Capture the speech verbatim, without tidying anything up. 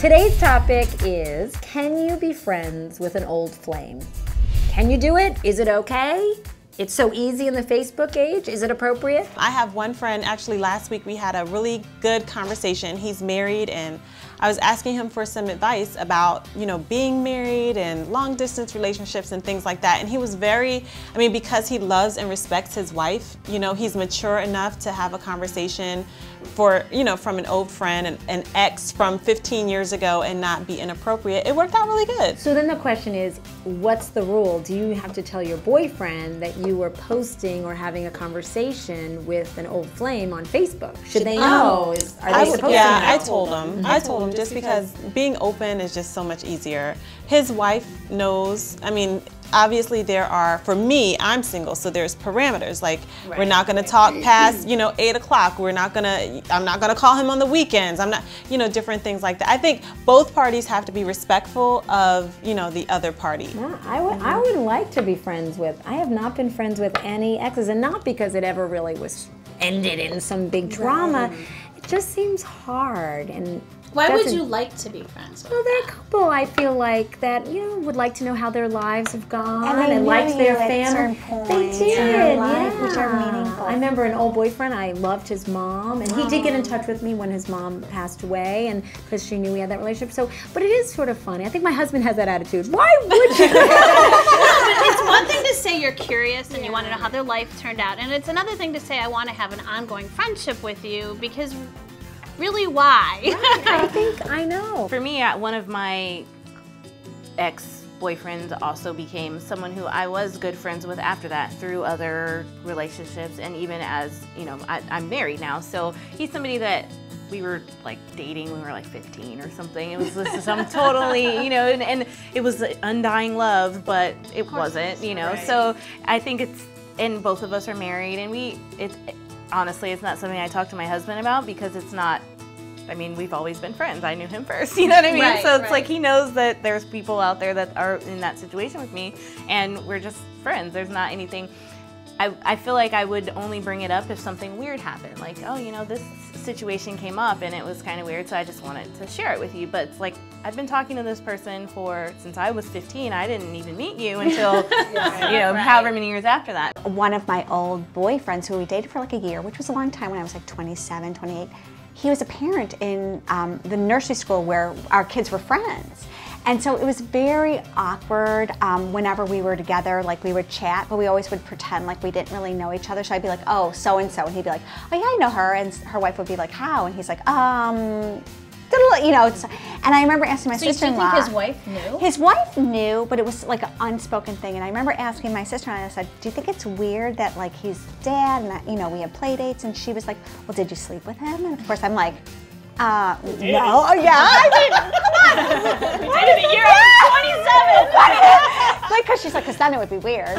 Today's topic is, can you be friends with an old flame? Can you do it? Is it okay? It's so easy in the Facebook age. Is it appropriate? I have one friend, actually last week we had a really good conversation. He's married and I was asking him for some advice about, you know, being married and long distance relationships and things like that. And he was very, I mean, because he loves and respects his wife, you know, he's mature enough to have a conversation for, you know, from an old friend, an, an ex from fifteen years ago and not be inappropriate. It worked out really good. So then the question is, what's the rule? Do you have to tell your boyfriend that you you were posting or having a conversation with an old flame on Facebook? Should they know? Oh, Are they I, supposed yeah, to know? I told him. Mm-hmm. I told him just because being open is just so much easier. His wife knows. I mean, obviously there are, for me, I'm single, so there's parameters. Like, right. we're not gonna talk past, you know, eight o'clock. We're not gonna, I'm not gonna call him on the weekends. I'm not, you know, different things like that. I think both parties have to be respectful of, you know, the other party. Yeah, I would, I would like to be friends with, I have not been friends with any exes, and not because it ever really was ended in some big drama. Right. It just seems hard. And why would you like to be friends with? Well, they're a couple, I feel like, that, you know, would like to know how their lives have gone and, and liked their family. They did, yeah. Which are meaningful. I remember an old boyfriend, I loved his mom, and he did get in touch with me when his mom passed away, and because she knew we had that relationship. So, but it is sort of funny. I think my husband has that attitude. Why would you? It's one thing to say you're curious and yeah. you want to know how their life turned out, and it's another thing to say I want to have an ongoing friendship with you, because really, why? Right, I think I know. For me, one of my ex-boyfriends also became someone who I was good friends with after that, through other relationships, and even as, you know, I, I'm married now, so he's somebody that we were like dating when we were like fifteen or something. It was just some totally, you know, and, and it was undying love, but it wasn't, you know. Right. So I think it's, and both of us are married, and we, it's, honestly, it's not something I talk to my husband about, because it's not, I mean, we've always been friends. I knew him first, you know what I mean? Right, so it's right. like he knows that there's people out there that are in that situation with me, and we're just friends. There's not anything, I, I feel like I would only bring it up if something weird happened. Like, oh, you know, this situation came up and it was kind of weird, so I just wanted to share it with you. But it's like, I've been talking to this person for, since I was fifteen, I didn't even meet you until, yeah, you know, right. however many years after that. One of my old boyfriends who we dated for like a year, which was a long time when I was like twenty-seven, twenty-eight, he was a parent in um, the nursery school where our kids were friends. And so it was very awkward um, whenever we were together, like we would chat, but we always would pretend like we didn't really know each other. So I'd be like, oh, so-and-so, and he'd be like, oh yeah, I know her, and her wife would be like, how? And he's like, um, you know, and I remember asking my so sister-in-law. So you think his wife knew? His wife knew, but it was like an unspoken thing. And I remember asking my sister-in-law, I said, do you think it's weird that like he's dad, and I, you know, we had play dates? And she was like, well, did you sleep with him? And of course I'm like, uh, no, oh yeah, I mean, come on. We did it a year, I was twenty-seven. Like, cause she's like, cause then it would be weird.